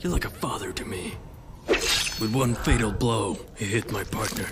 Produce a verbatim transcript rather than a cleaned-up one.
You're like a father to me. With one fatal blow, he hit my partner.